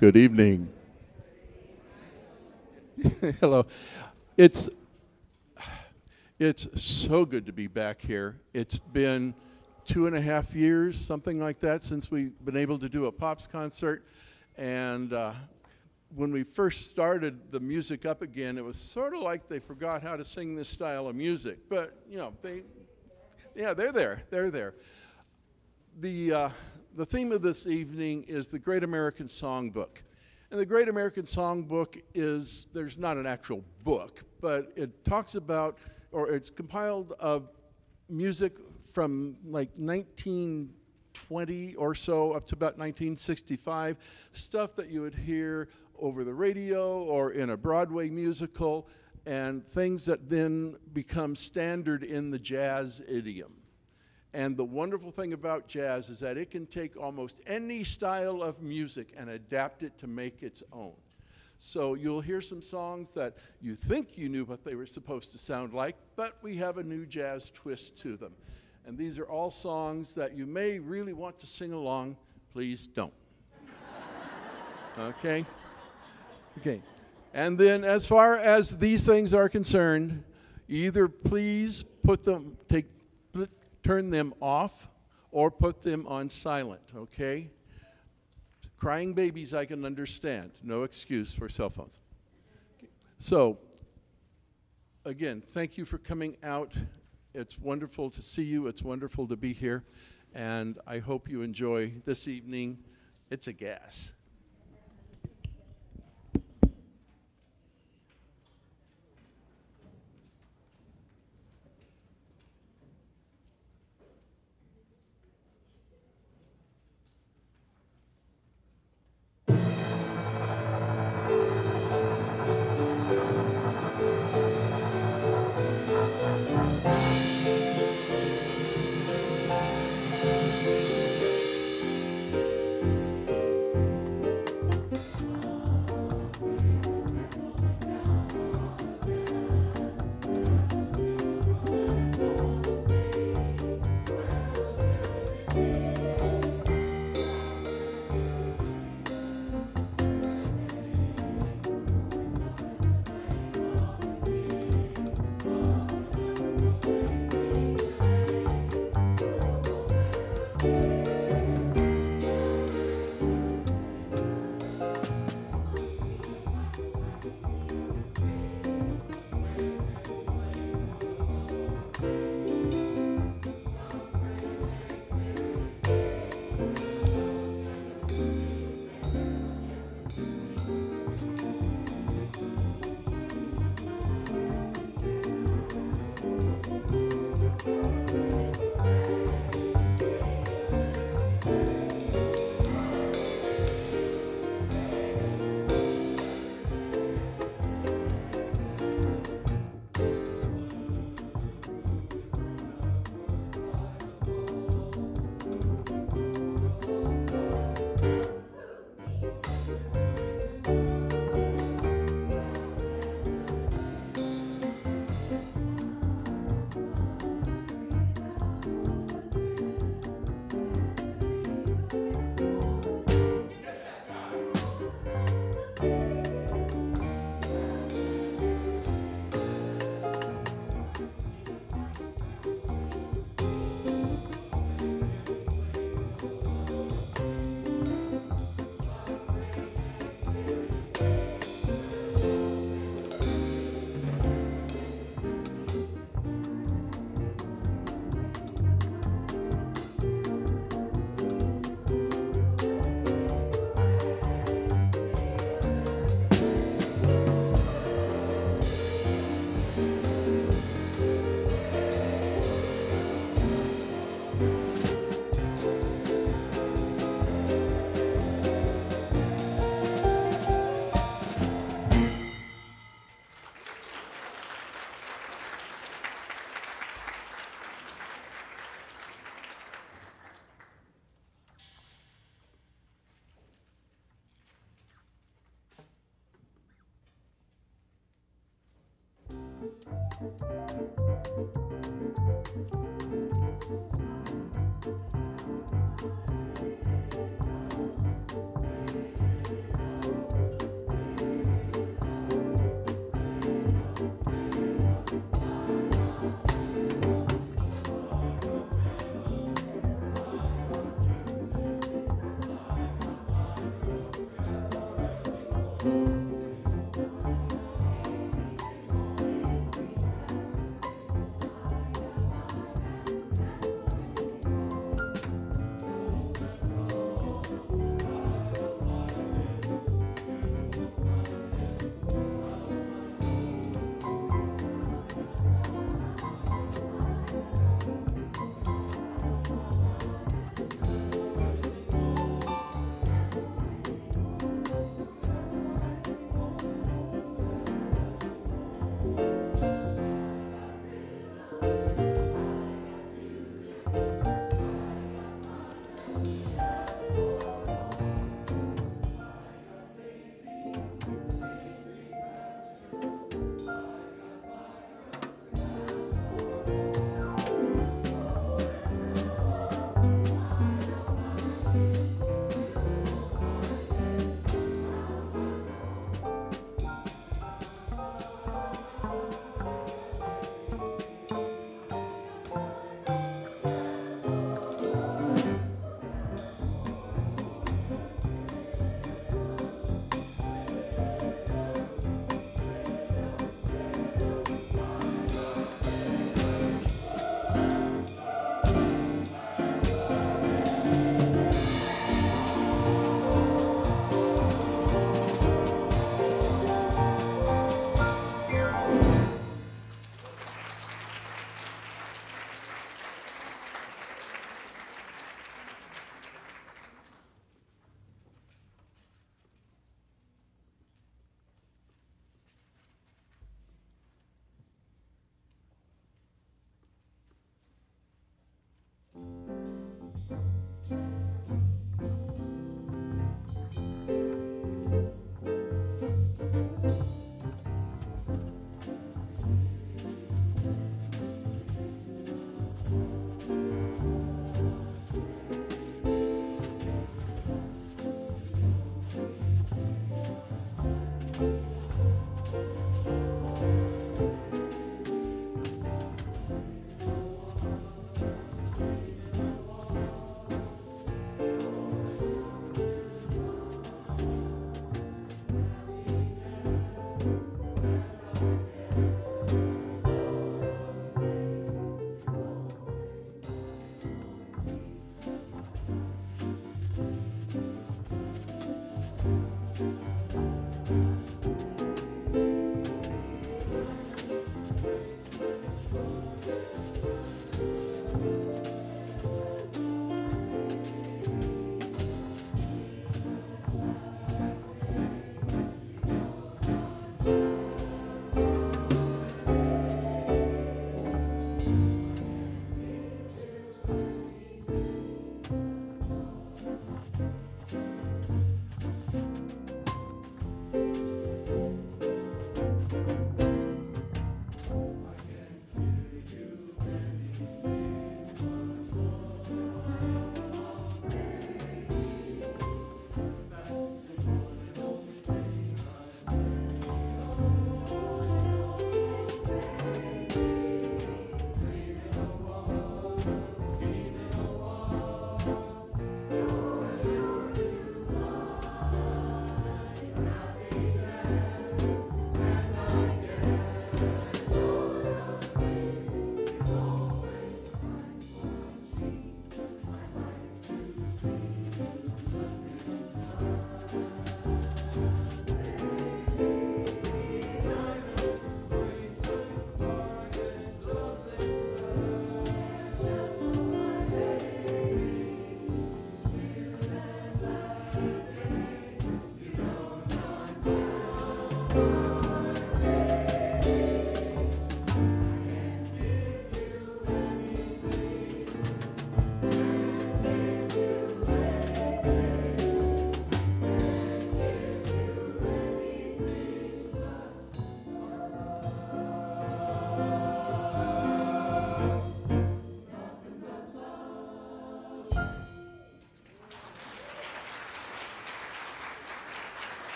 Good evening. Hello. It's so good to be back here. It's been 2.5 years, something like that, since we've been able to do a Pops concert. And when we first started the music up again, it was sort of like they forgot how to sing this style of music. But, you know, they're there. The theme of this evening is the Great American Songbook. And the Great American Songbook is, there's not an actual book, but it talks about, or it's compiled of music from like 1920 or so up to about 1965, stuff that you would hear over the radio or in a Broadway musical, and things that then become standard in the jazz idiom. And the wonderful thing about jazz is that it can take almost any style of music and adapt it to make its own. So you'll hear some songs that you think you knew what they were supposed to sound like, but we have a new jazz twist to them. And these are all songs that you may really want to sing along. Please don't. Okay? Okay. And then as far as these things are concerned, either please put them, turn them off or put them on silent, okay? Crying babies I can understand. No excuse for cell phones. Okay. So, again, thank you for coming out. It's wonderful to see you. It's wonderful to be here. And I hope you enjoy this evening. It's a gas.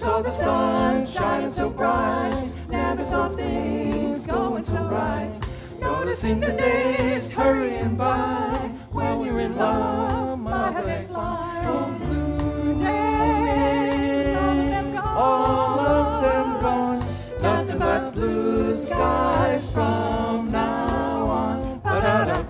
Never saw the sun shining so bright. Never saw things going so right. Noticing the days hurrying by. When we're in love, my how they fly. Oh, blue days, all of them gone. Nothing but blue skies from now on. Ba-da-da.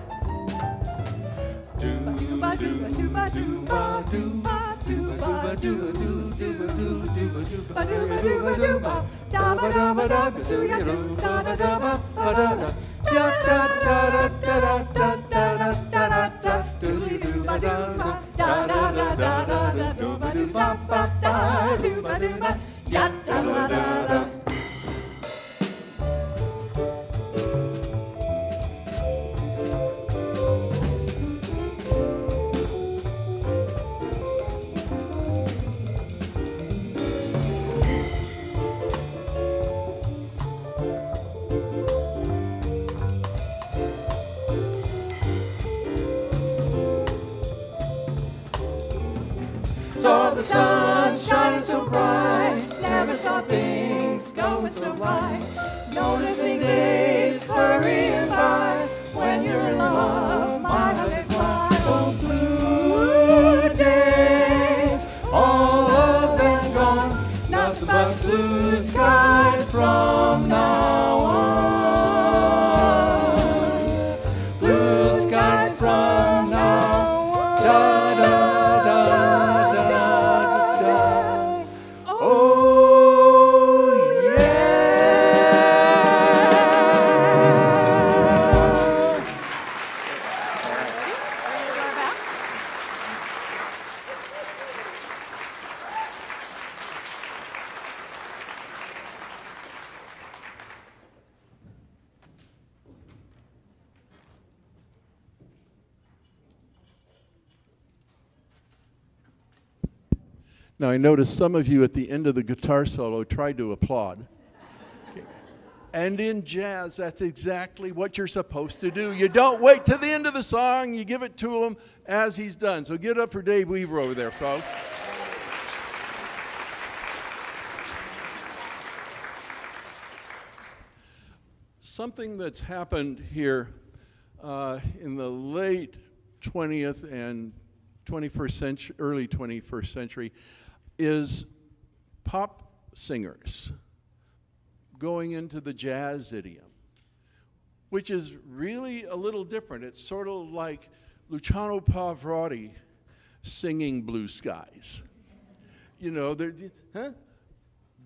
Saw the sun shining so bright. Never saw things going so right. Noticing days hurrying by. When you're in love, my heart flies. Oh, blue days, all of them gone. Nothing but blue skies from now on. Blue skies from now on. Da, da. Now, I noticed some of you at the end of the guitar solo tried to applaud. Okay. And in jazz, that's exactly what you're supposed to do. You don't wait till the end of the song. You give it to him as he's done. So give it up for Dave Weaver over there, folks. Something that's happened here in the late 20th and 21st century, early 21st century, is pop singers going into the jazz idiom, which is really a little different. It's sort of like Luciano Pavarotti singing Blue Skies. You know,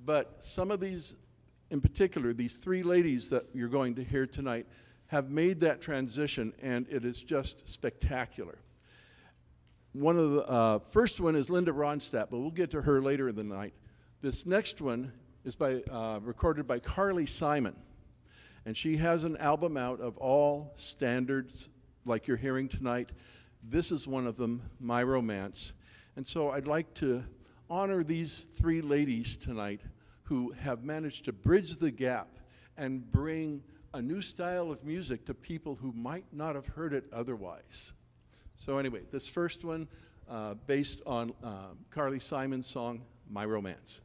but some of these, in particular, these three ladies that you're going to hear tonight have made that transition, and it is just spectacular. One of the first one is Linda Ronstadt, but we'll get to her later in the night. This next one is recorded by Carly Simon, and she has an album out of all standards like you're hearing tonight. This is one of them, My Romance. And so I'd like to honor these three ladies tonight who have managed to bridge the gap and bring a new style of music to people who might not have heard it otherwise. So anyway, this first one, based on Carly Simon's song, My Romance.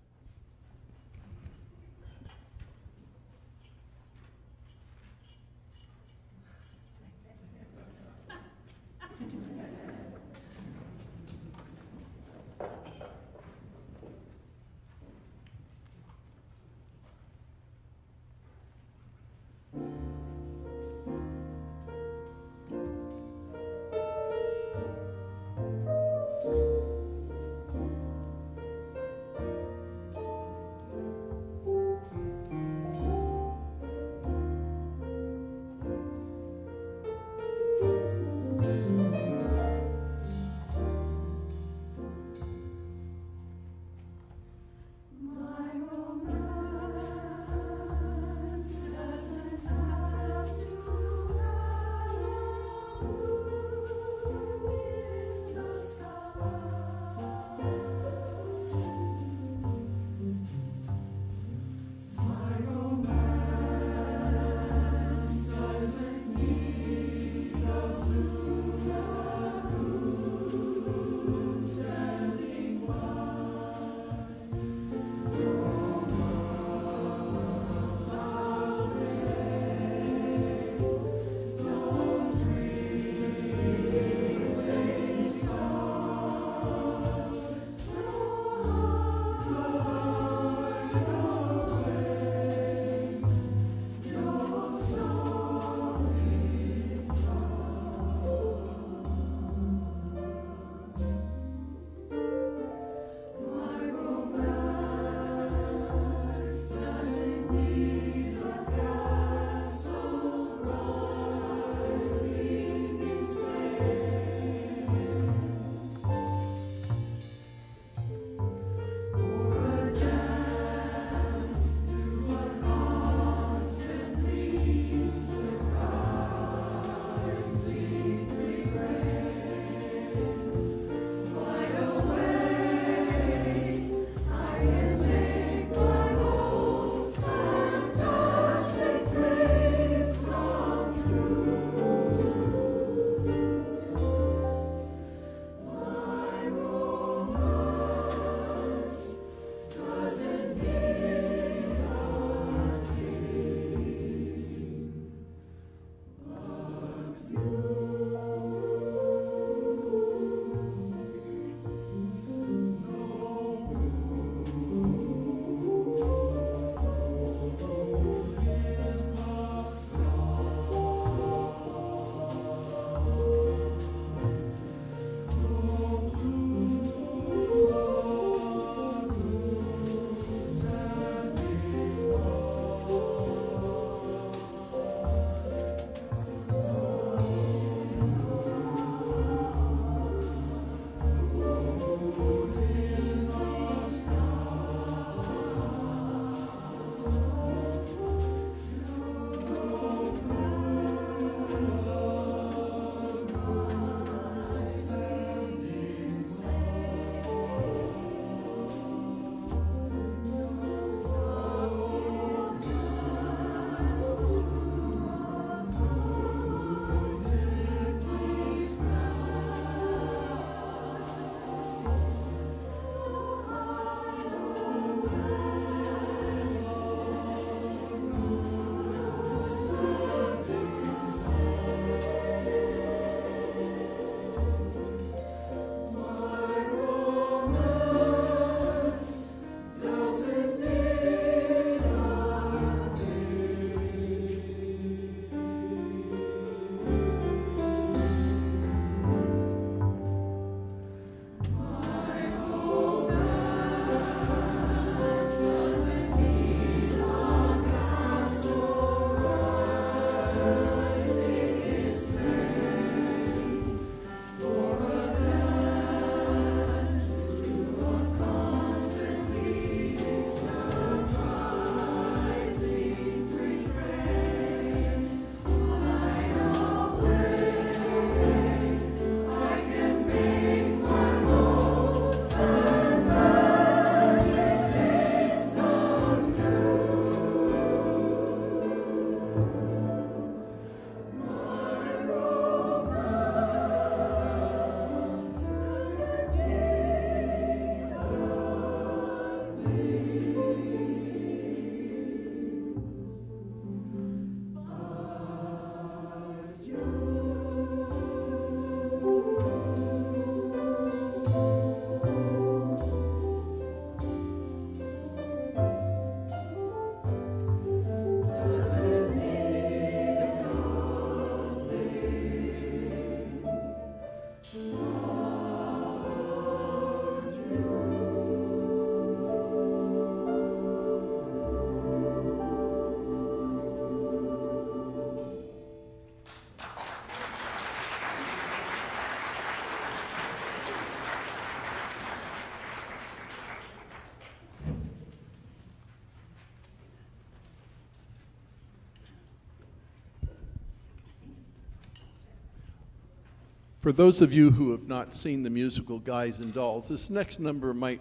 For those of you who have not seen the musical Guys and Dolls, this next number might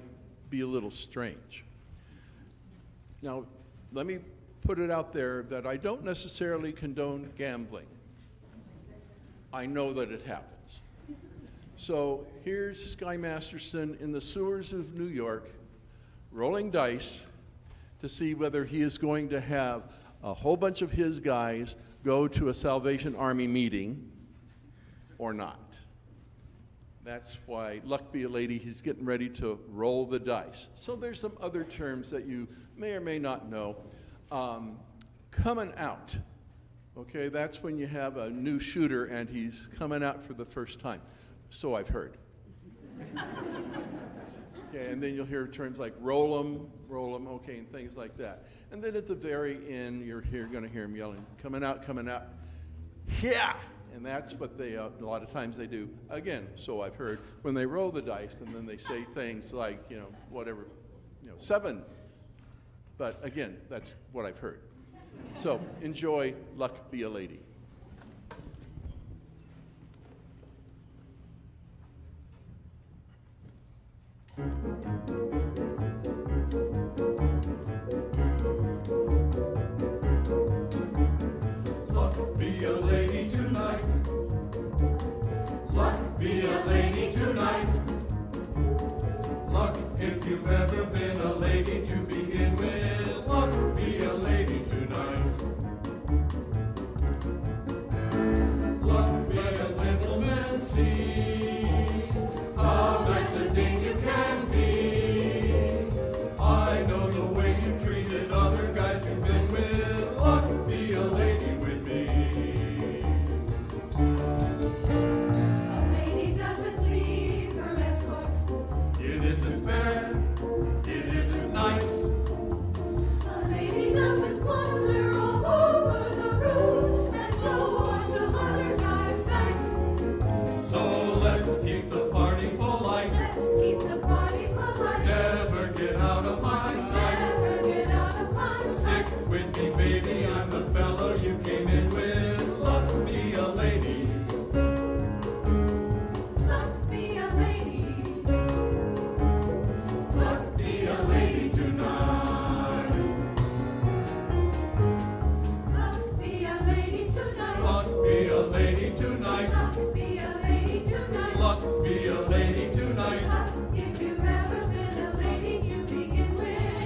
be a little strange. Now, let me put it out there that I don't necessarily condone gambling. I know that it happens. So here's Sky Masterson in the sewers of New York, rolling dice to see whether he is going to have a whole bunch of his guys go to a Salvation Army meeting or not. That's why, luck be a lady, he's getting ready to roll the dice. So there's some other terms that you may or may not know. Coming out, okay, that's when you have a new shooter and he's coming out for the first time. So I've heard. Okay, and then you'll hear terms like roll 'em, okay, and things like that. And then at the very end, you're gonna hear him yelling, coming out, yeah! And that's what they, a lot of times they do, again, so I've heard, when they roll the dice and then they say things like, you know, whatever, you know, 7. But again, that's what I've heard. So enjoy Luck Be a Lady. Luck be a lady tonight. Luck be a lady tonight. Luck, if you've ever been a lady to begin with, luck be a lady tonight. Luck be a gentleman, see how nice a thing you can be. I know the way you've treated other guys you've been with, luck be a lady. Luck be a lady tonight. Luck, if you've ever been a lady to begin with.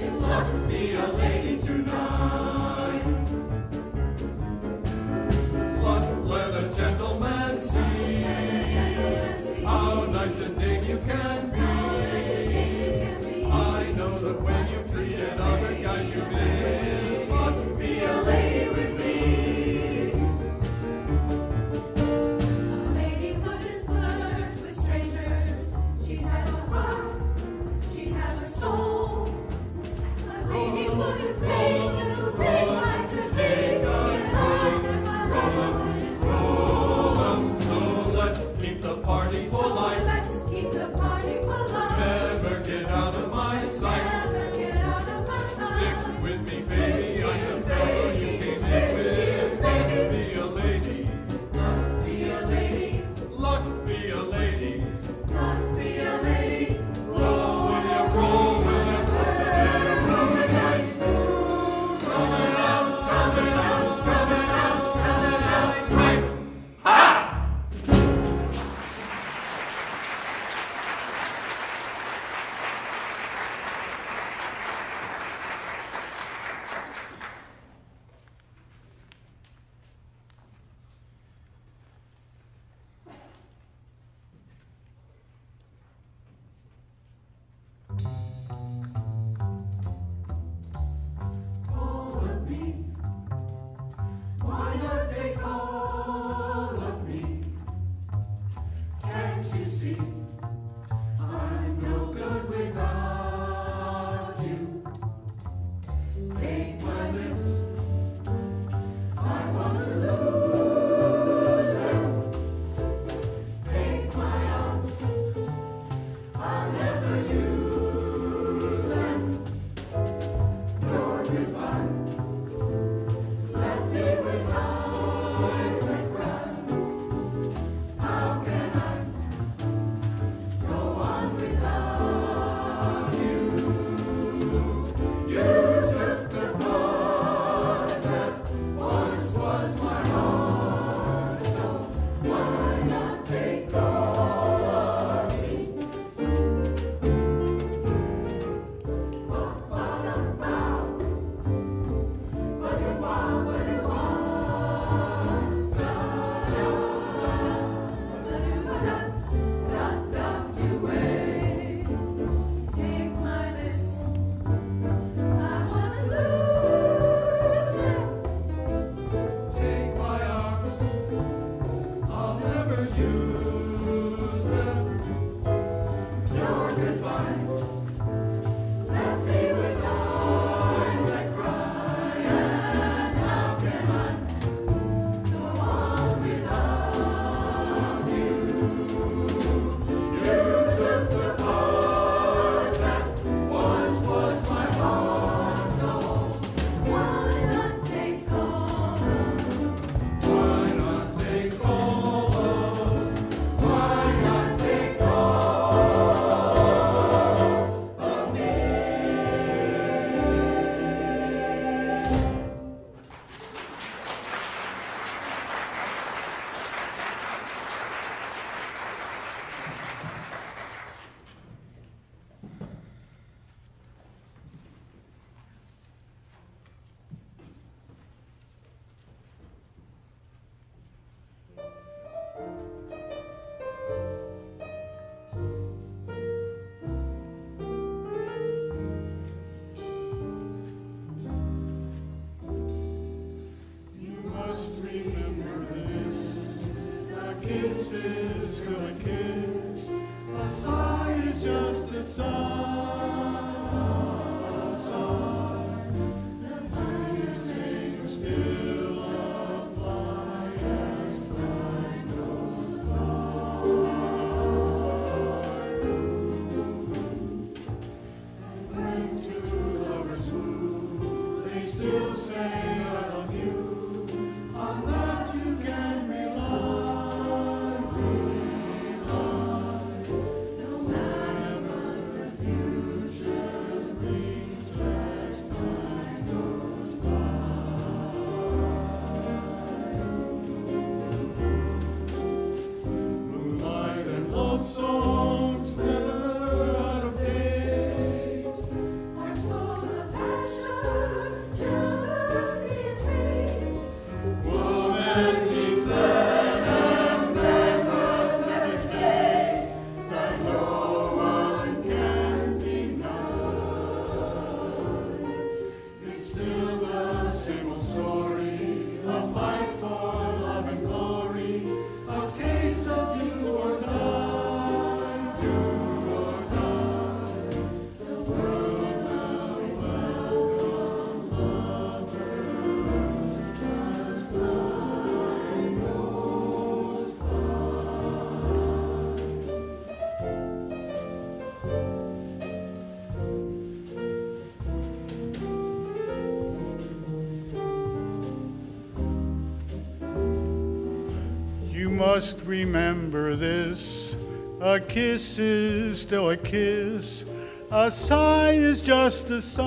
must remember this. A kiss is still a kiss. A sign is just a sign.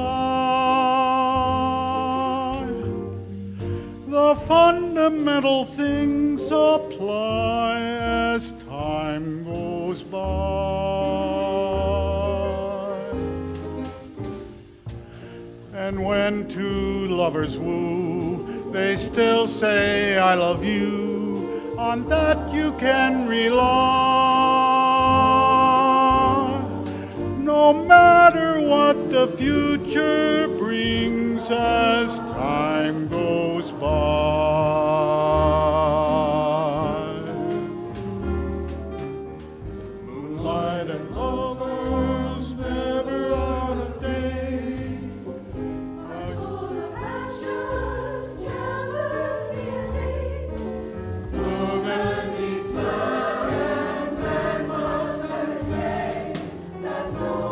The fundamental things apply as time goes by. And when two lovers woo, they still say, I love you. On that you can rely. No matter what the future brings as time goes by. Moonlight and lovers never out of date. A soul of passion never seems late. Woman needs love and man must understand that no.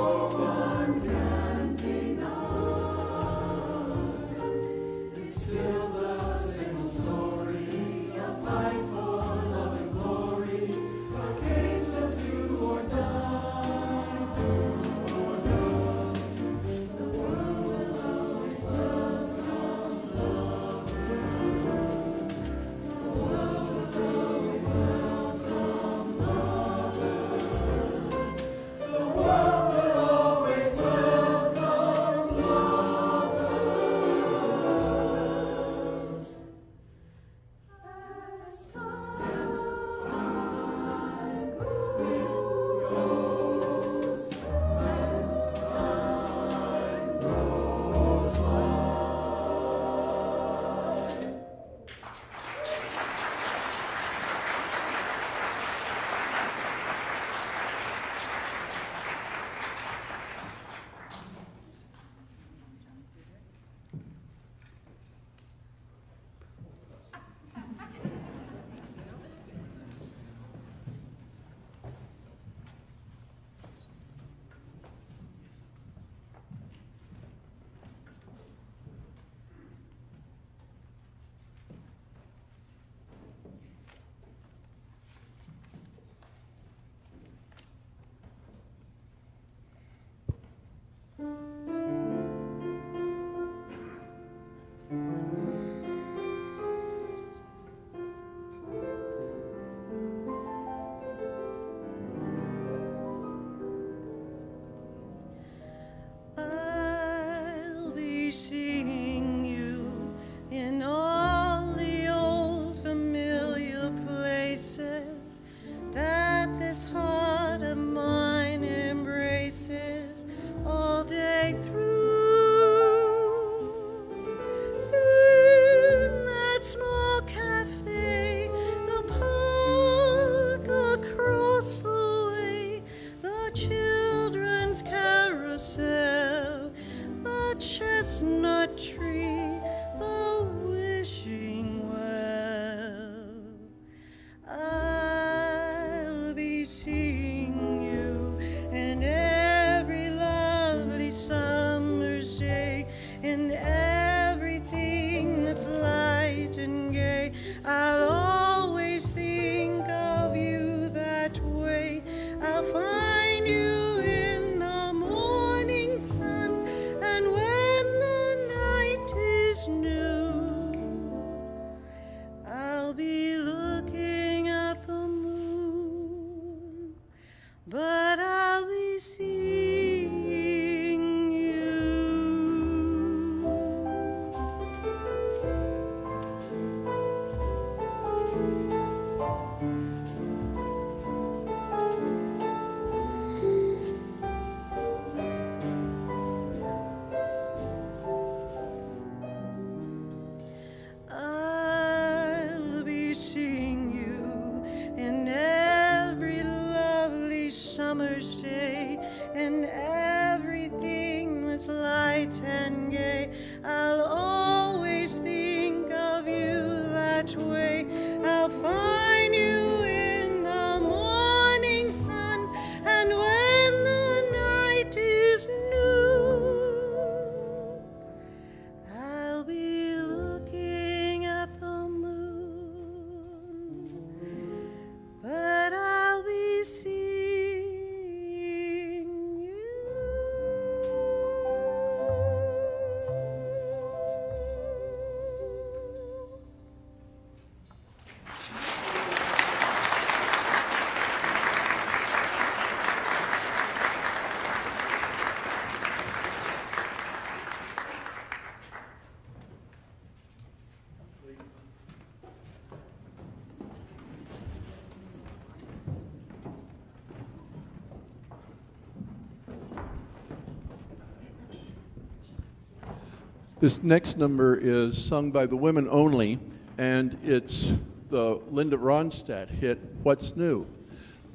This next number is sung by the women only, and it's the Linda Ronstadt hit, What's New?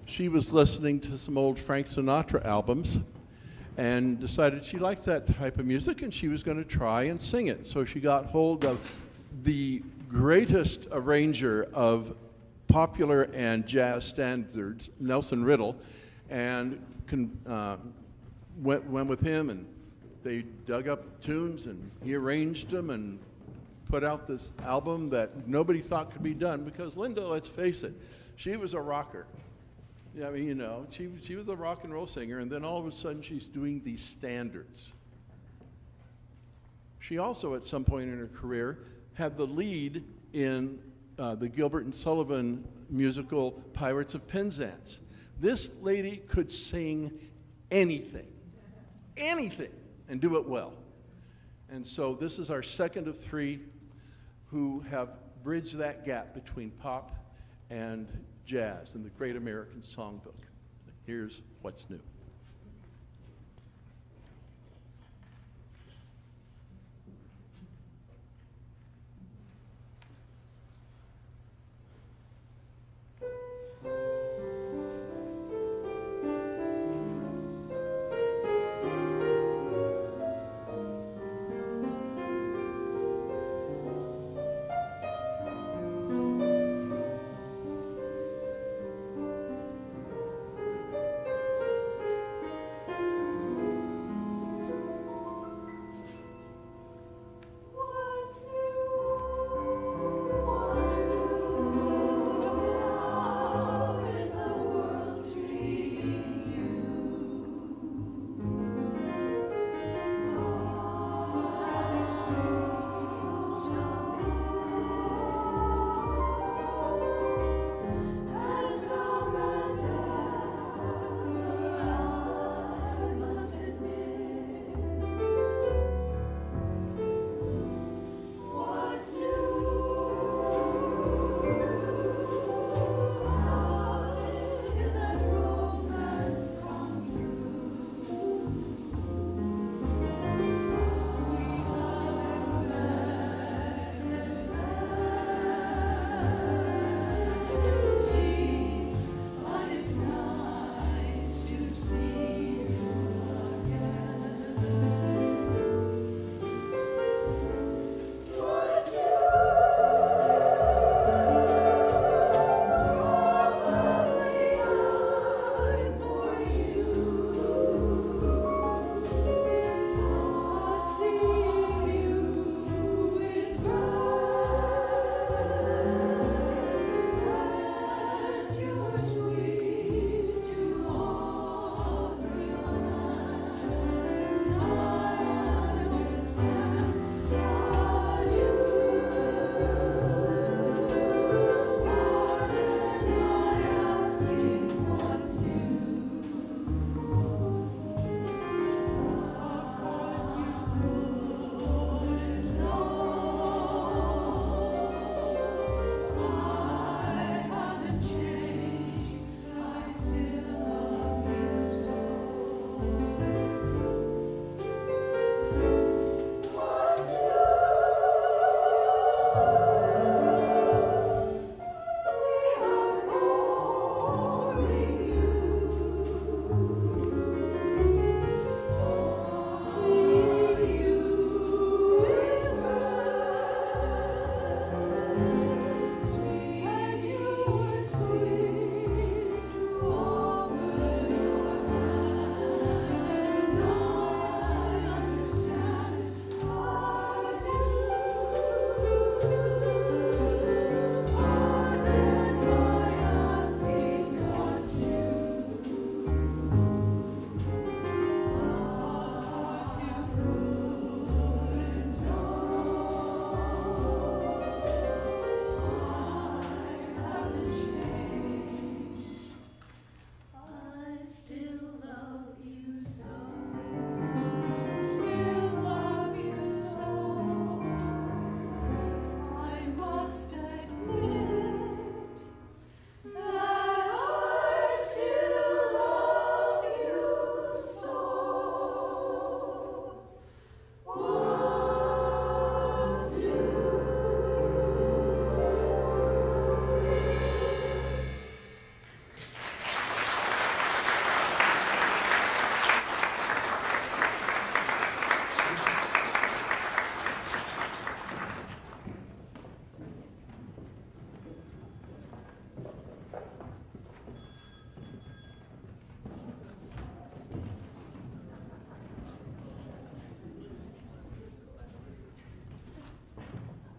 She was listening to some old Frank Sinatra albums and decided she liked that type of music and she was going to try and sing it. So she got hold of the greatest arranger of popular and jazz standards, Nelson Riddle, and went with him, and they dug up tunes and he arranged them and put out this album that nobody thought could be done, because Linda, let's face it, she was a rocker. I mean, you know, she was a rock and roll singer, and then all of a sudden she's doing these standards. She also, at some point in her career, had the lead in the Gilbert and Sullivan musical Pirates of Penzance. This lady could sing anything, anything, and do it well. And so this is our second of three who have bridged that gap between pop and jazz in the Great American Songbook. Here's What's New.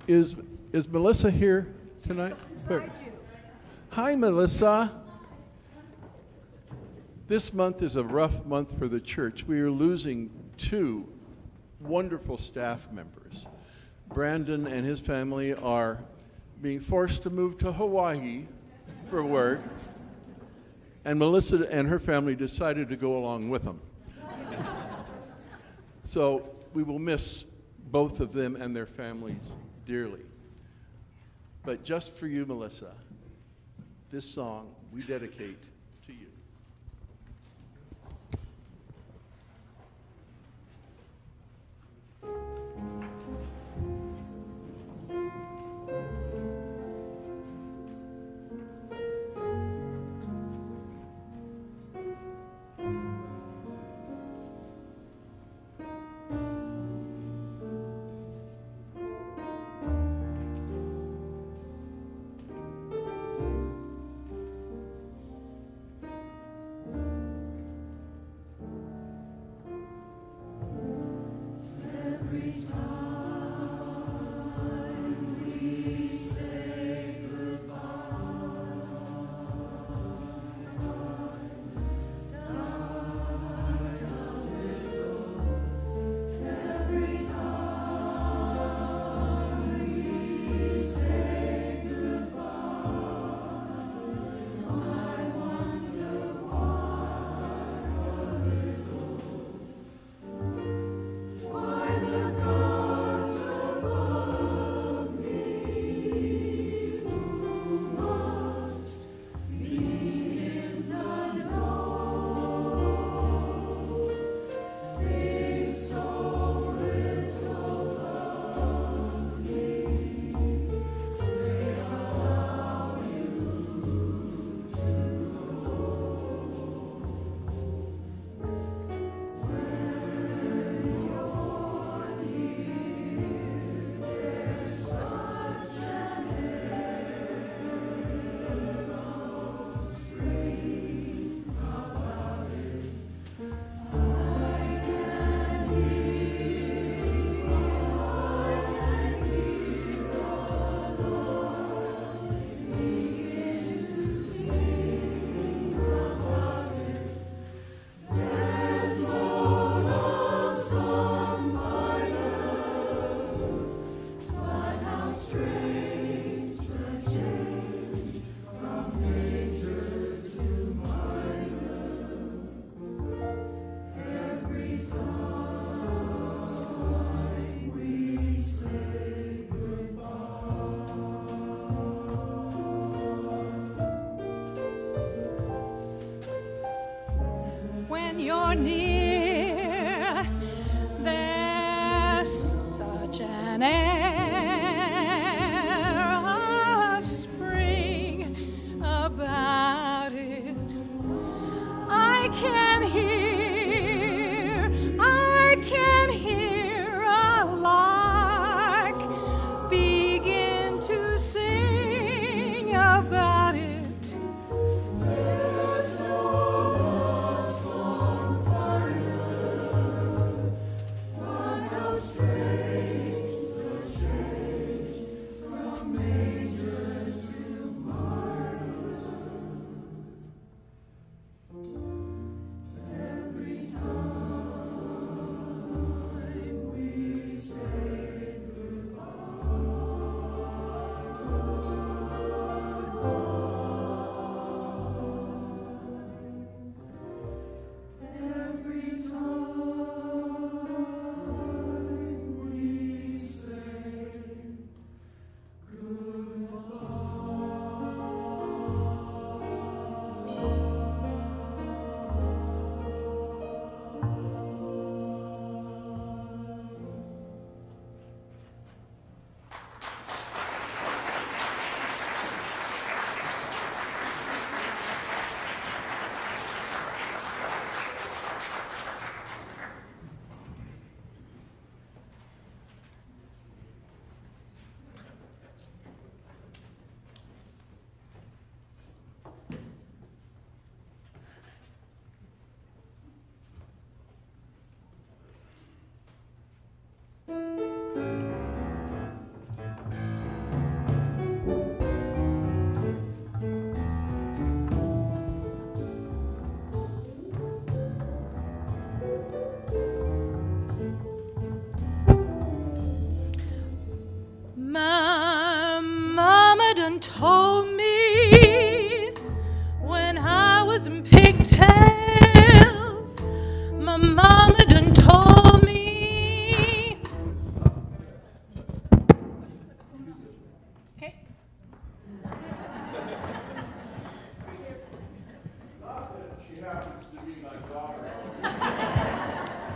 Is Melissa here tonight? Hi, Melissa. This month is a rough month for the church. We are losing two wonderful staff members. Brandon and his family are being forced to move to Hawaii for work, and Melissa and her family decided to go along with them. So we will miss both of them and their families dearly. But just for you, Melissa, this song we dedicate to you.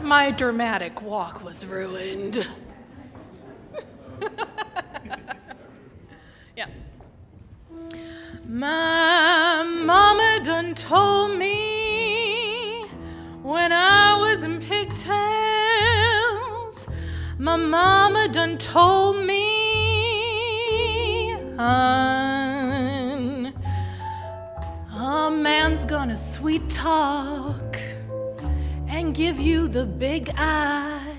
my dramatic walk was ruined. Yeah. My mama done told me when I was in pigtails. My mama done told me a man's gonna sweet talk and give you the big eye.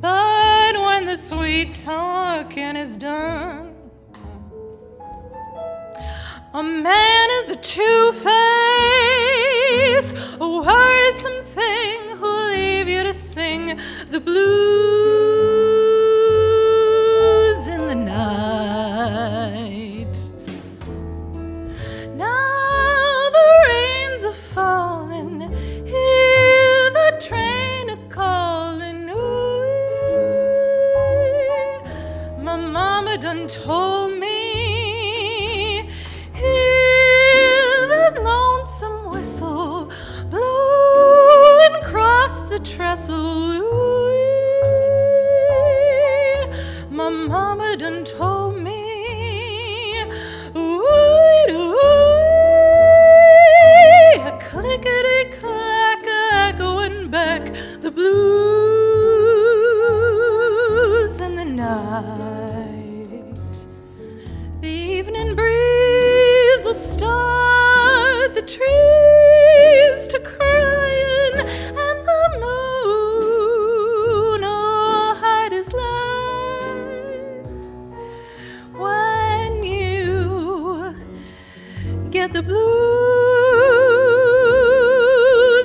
But when the sweet talking is done, a man is a two-faced, a worrisome thing who'll leave you to sing the blues in the night. Now the rains are falling, hear the train a calling. Ooh, my mama done told me. The trestle, ooh, my mama done told me, ooh, ooh, a clickety clack, echoing back the blues in the night. The evening breeze will start the trees to crying. Get the blues in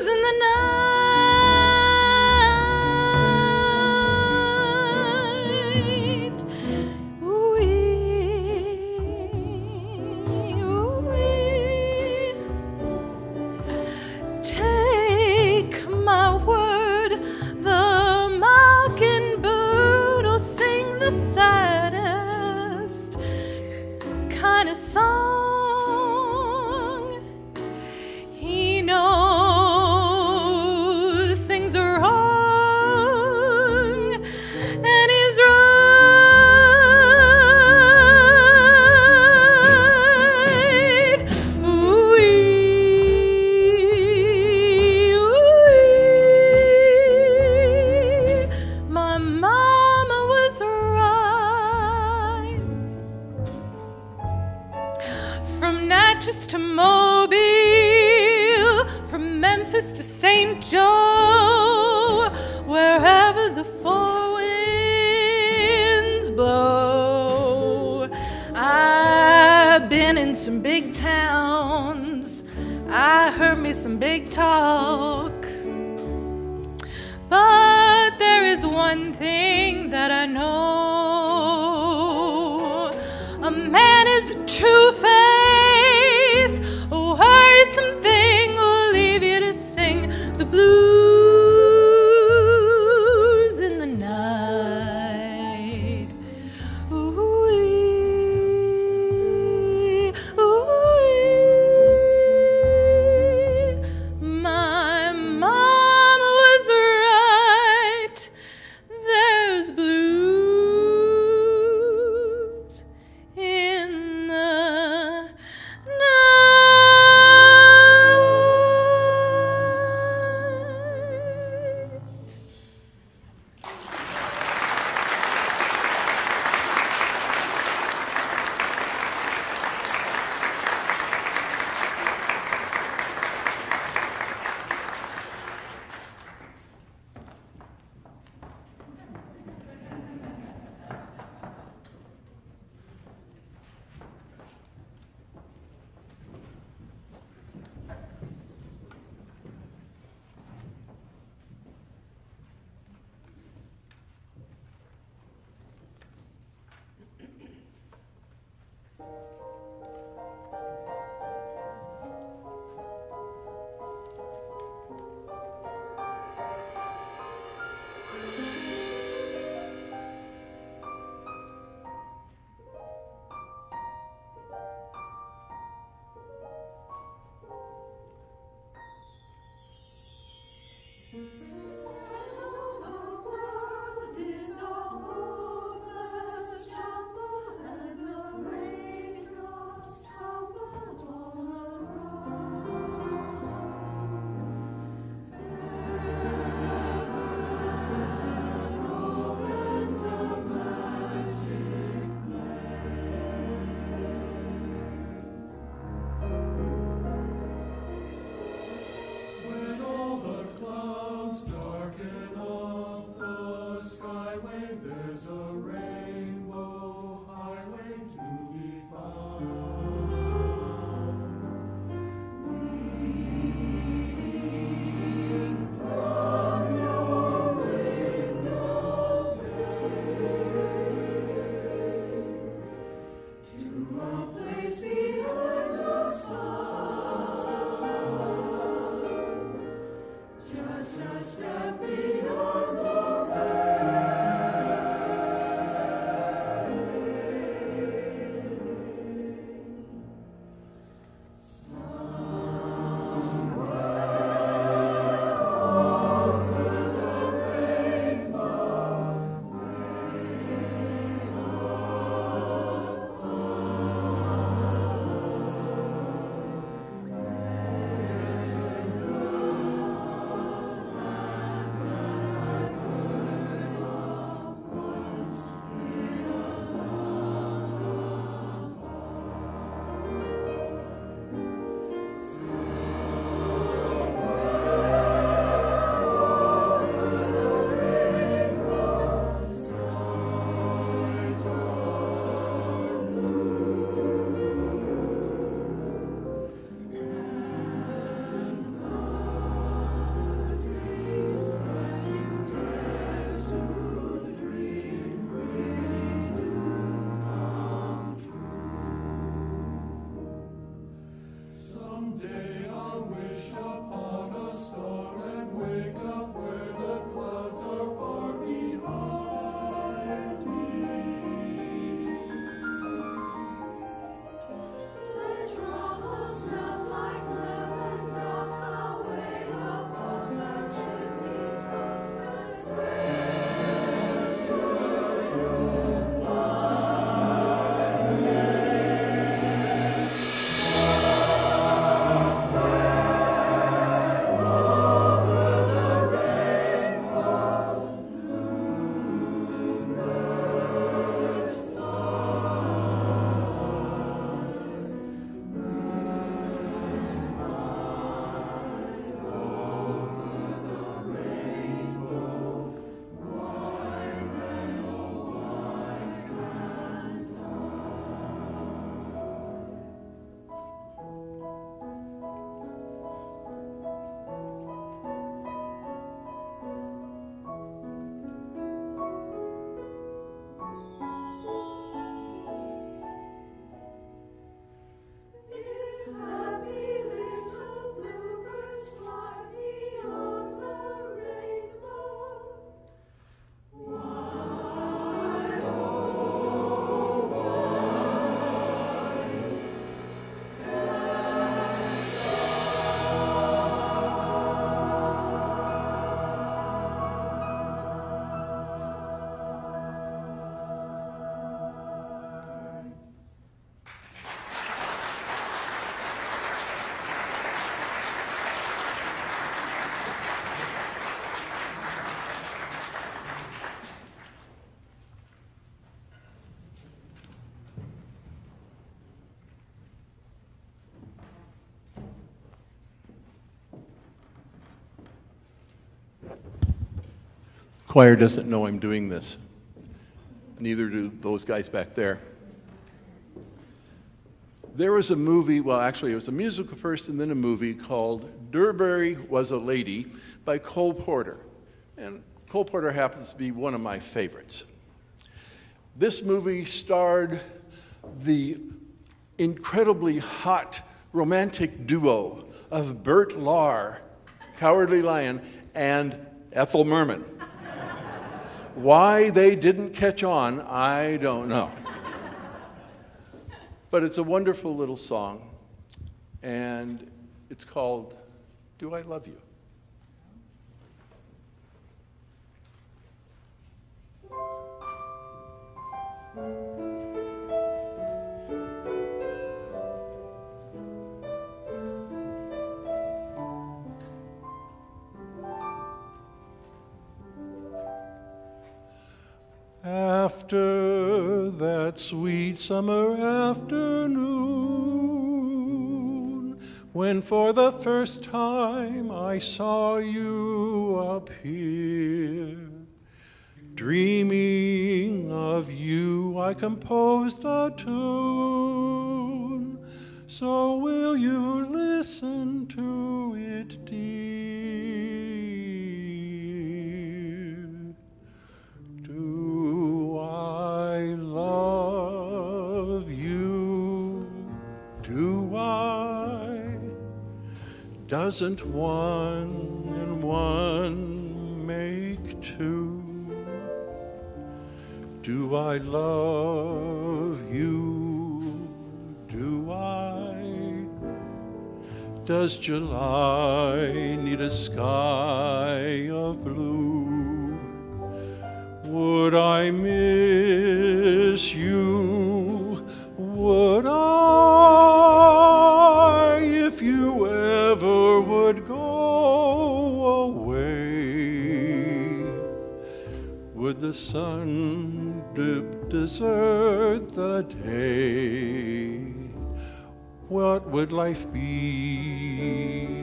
the night. Ooh-wee, ooh-wee. Take my word, the mockingbird will sing the saddest kind of song. Some big towns, I heard me some big talk, but there is one thing that I know, a man is a two-faced, a worrisome thing will leave you to sing the blues in the night. There's blue. Choir doesn't know I'm doing this. Neither do those guys back there. There was a movie, well actually it was a musical first and then a movie called Durberry Was a Lady by Cole Porter. And Cole Porter happens to be one of my favorites. This movie starred the incredibly hot romantic duo of Bert Lahr, Cowardly Lion, and Ethel Merman. Why they didn't catch on, I don't know. But it's a wonderful little song, and it's called, Do I Love You? after, that sweet summer afternoon, when for the first time I saw you up here. Dreaming of you, I composed a tune, so will you listen to it, dear? Do I love you? Do I? Doesn't one and one make two? Do I love you? Do I? Does July need a sky of blue? Would I miss you? Would I if you ever would go away? Would the sun desert the day? What would life be?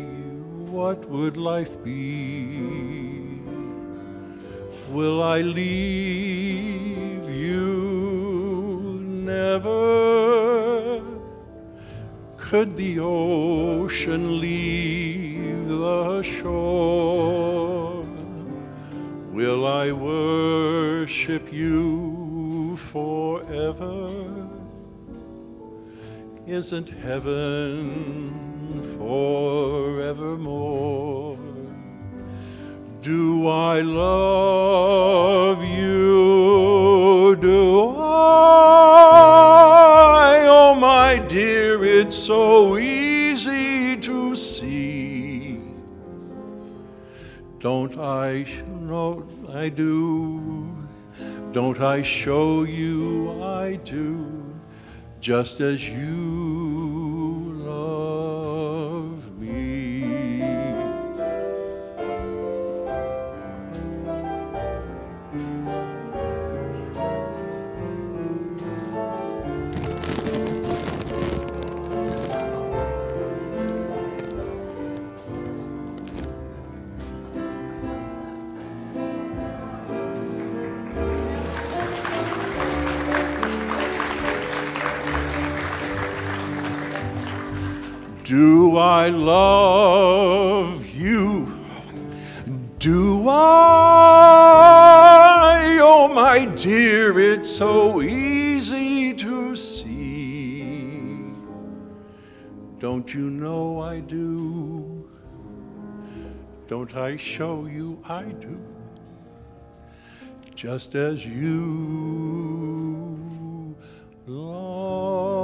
What would life be? Will I leave you? Never. Could the ocean leave the shore? Will I worship you forever? Isn't heaven forevermore? Do I love you? Do I? Oh, my dear, it's so easy to see. Don't I know I do? Don't I show you I do, just as you love me? Do I love you? Do I? Oh, my dear, it's so easy to see. Don't you know I do? Don't I show you I do? Just as you love.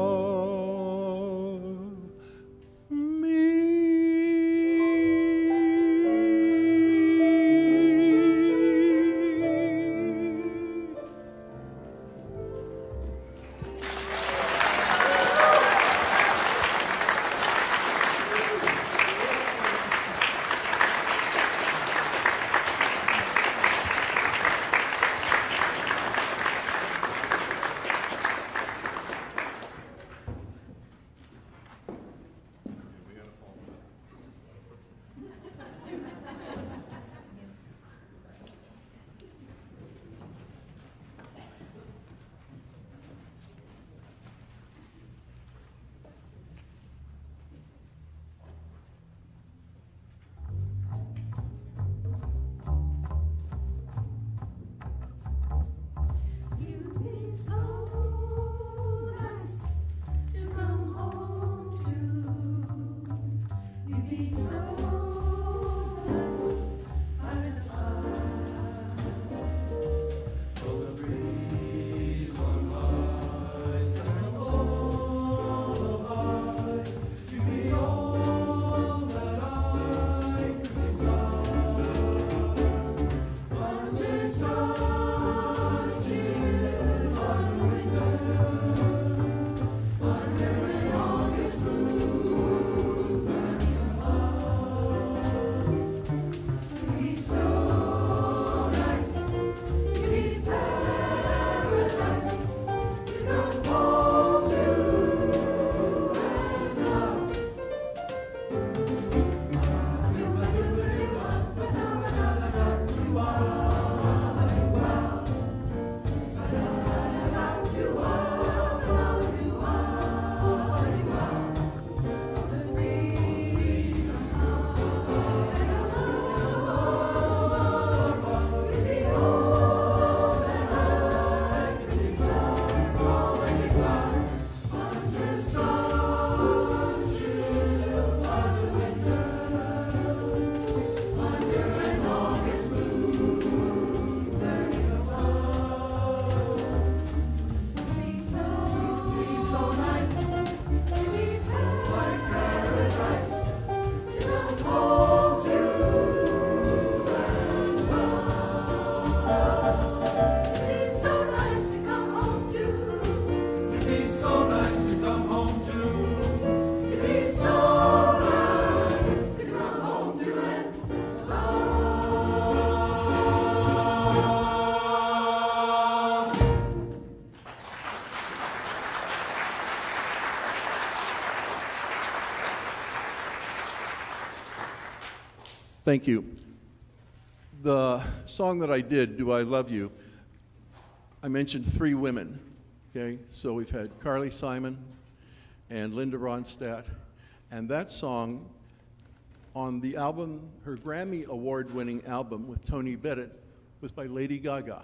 Thank you. The song that I did, Do I Love You, I mentioned three women, okay? So we've had Carly Simon and Linda Ronstadt, and that song on the album, her Grammy Award-winning album with Tony Bennett, was by Lady Gaga.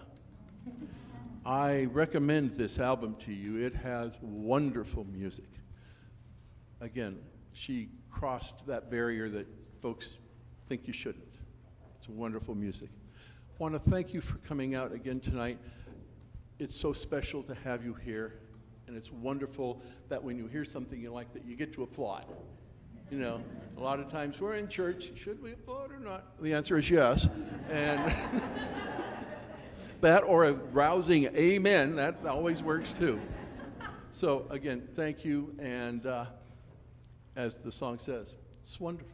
I recommend this album to you. It has wonderful music. Again, she crossed that barrier that folks think you shouldn't. It's wonderful music. I want to thank you for coming out again tonight. It's so special to have you here, and it's wonderful that when you hear something you like, that you get to applaud. You know, a lot of times we're in church, should we applaud or not? The answer is yes. And that or a rousing amen, that always works too. So again, thank you, and as the song says, it's wonderful.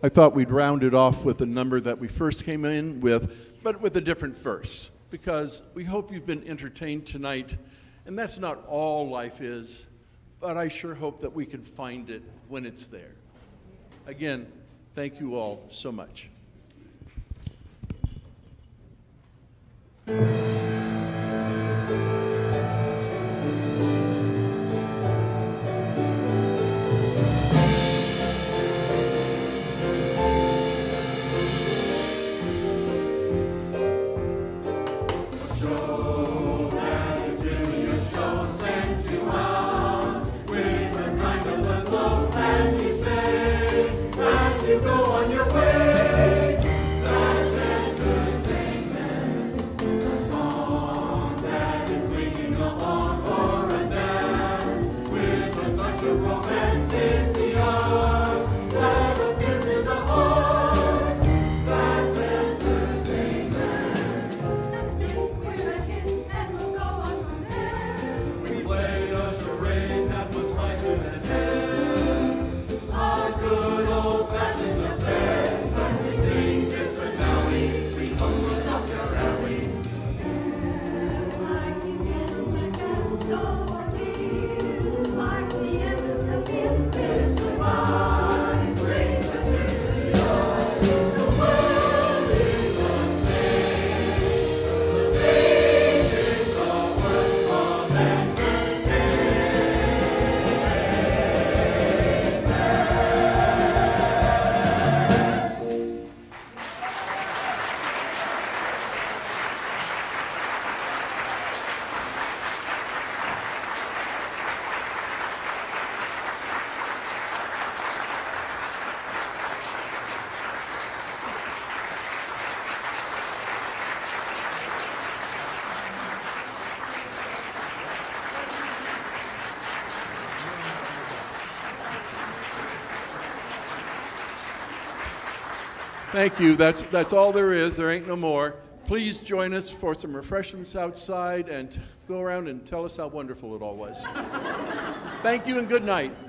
I thought we'd round it off with the number that we first came in with, but with a different verse, because we hope you've been entertained tonight, and that's not all life is, but I sure hope that we can find it when it's there. Again, thank you all so much. Thank you. That's all there is. There ain't no more. Please join us for some refreshments outside and go around and tell us how wonderful it all was. Thank you and good night.